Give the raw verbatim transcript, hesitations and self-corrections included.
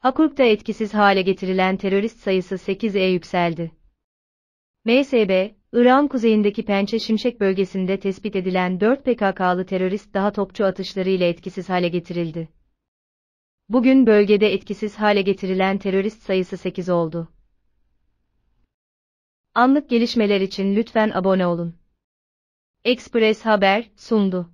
Hakurk'ta etkisiz hale getirilen terörist sayısı sekize yükseldi. M S B, İran kuzeyindeki Pençe Şimşek bölgesinde tespit edilen dört P K K'lı terörist daha topçu atışları ile etkisiz hale getirildi. Bugün bölgede etkisiz hale getirilen terörist sayısı sekiz oldu. Anlık gelişmeler için lütfen abone olun. Express Haber sundu.